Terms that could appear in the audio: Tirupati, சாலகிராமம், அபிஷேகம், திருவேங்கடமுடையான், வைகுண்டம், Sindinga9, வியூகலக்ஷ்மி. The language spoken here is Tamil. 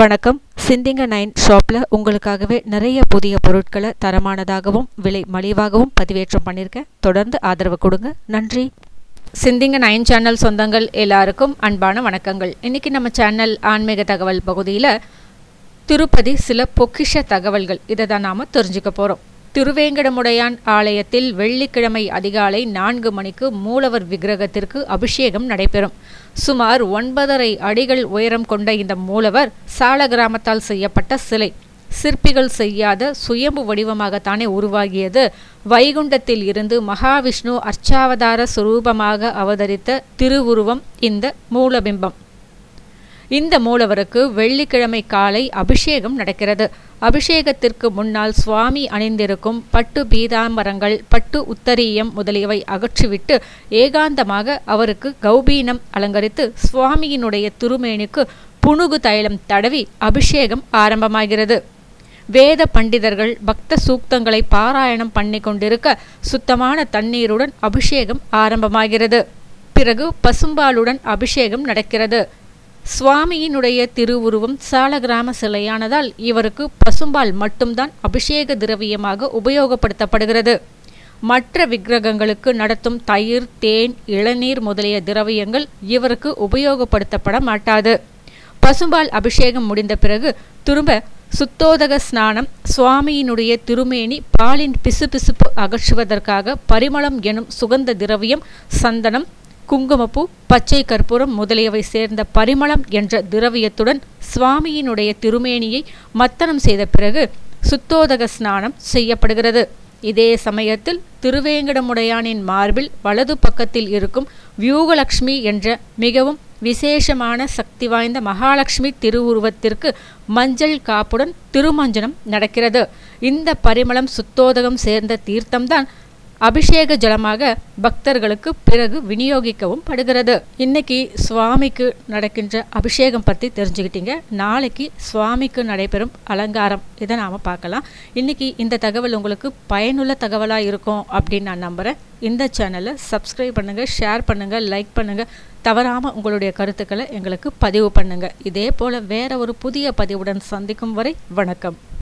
வணக்கம் சிந்திங்க 9 ஷாப்ல உங்களுக்காகவே நிறைய புதிய பொருட்களை தரமானதாகவும் விலை மலிவாகவும் பதிவேற்றம் பண்ணிருக்கேன் தொடர்ந்து ஆதரவு கொடுங்க நன்றி சிந்திங்க 9 சேனல் சொந்தங்கள் எல்லாருக்கும் அன்பான வணக்கங்கள் இன்னைக்கு நம்ம சேனல் ஆன்மீக தகவல் பகுதியில திருப்பதி சில பொக்கிஷ தகவல்கள் இததான் நாம தெரிஞ்சிக்க போறோம் திருவேங்கடமுடையான் ஆலயத்தில் வெள்ளிக்கிழமை அதிகாலை 4 மணிக்கு மூலவர் விக்கிரகத்திற்கு அபிஷேகம் நடைபெறும் சுமார் 9.5 அடிகள் உயரம் கொண்ட இந்த மூலவர் சால கிராமத்தால் செய்யப்பட்ட சிலை சிற்பிகள் செய்யாத சுயம்பு வடிவமாகத்தானே உருவாகியது வைகுண்டத்தில் இருந்து மகாவிஷ்ணு அர்ச்சாவதார சுரூபமாக அவதரித்த திருவுருவம் இந்த மூலபிம்பம் இந்த மூலவருக்கு வெள்ளிக்கிழமை காலை அபிஷேகம் நடக்கிறது அபிஷேகத்திற்கு முன்னால் சுவாமி அணிந்திருக்கும் பட்டு பீதாம்பரங்கள் பட்டு உத்தரீயம் முதலியவை அகற்றிவிட்டு ஏகாந்தமாக அவருக்கு கௌபீனம் அலங்கரித்து சுவாமியினுடைய திருமேனிக்கு புனுகு தைலம் தடவி அபிஷேகம் ஆரம்பமாகிறது வேத பண்டிதர்கள் பக்த சூக்தங்களை பாராயணம் பண்ணி கொண்டிருக்க சுத்தமான தண்ணீருடன் அபிஷேகம் ஆரம்பமாகிறது பிறகு பசும்பாலுடன் அபிஷேகம் நடக்கிறது சுவாமியினுடைய திருவுருவம் சாலகிராம சிலையானதால் இவருக்கு பசும்பால் மட்டும்தான் அபிஷேக திரவியமாக உபயோகப்படுத்தப்படுகிறது மற்ற விக்கிரகங்களுக்கு நடத்தும் தயிர் தேன் இளநீர் முதலிய திரவியங்கள் இவருக்கு உபயோகப்படுத்தப்பட மாட்டாது பசும்பால் அபிஷேகம் முடிந்த பிறகு திரும்ப சுத்தோதக ஸ்நானம் சுவாமியினுடைய திருமேனி பாலின் பிசுபிசுப்பு அகற்றுவதற்காக பரிமளம் எனும் சுகந்த திரவியம் சந்தனம் குங்குமப்பூ பச்சை கற்பூரம் முதலியவை சேர்ந்த பரிமளம் என்ற திரவியத்துடன் சுவாமியினுடைய திருமேனியை மத்தனம் செய்த பிறகு சுத்தோதக ஸ்நானம் செய்யப்படுகிறது இதே சமயத்தில் திருவேங்கடமுடையானின் மார்பில் வலது பக்கத்தில் இருக்கும் வியூகலக்ஷ்மி என்ற மிகவும் விசேஷமான சக்தி வாய்ந்த மகாலட்சுமி திருவுருவத்திற்கு மஞ்சள் காப்புடன் திருமஞ்சனம் நடக்கிறது இந்த பரிமளம் சுத்தோதகம் சேர்ந்த தீர்த்தம்தான் அபிஷேக ஜலமாக பக்தர்களுக்கு பிறகு விநியோகிக்கவும் படுகிறது இன்னைக்கு சுவாமிக்கு நடக்கின்ற அபிஷேகம் பற்றி தெரிஞ்சுக்கிட்டீங்க நாளைக்கு சுவாமிக்கு நடைபெறும் அலங்காரம் இதை நாம் பார்க்கலாம் இன்னைக்கு இந்த தகவல் உங்களுக்கு பயனுள்ள தகவலாக இருக்கும் அப்படின்னு நான் நம்புகிறேன் இந்த சேனலை சப்ஸ்கிரைப் பண்ணுங்கள் ஷேர் பண்ணுங்கள் லைக் பண்ணுங்கள் தவறாமல் உங்களுடைய கருத்துக்களை எங்களுக்கு பதிவு பண்ணுங்கள் இதே போல் வேற ஒரு புதிய பதிவுடன் சந்திக்கும் வரை வணக்கம்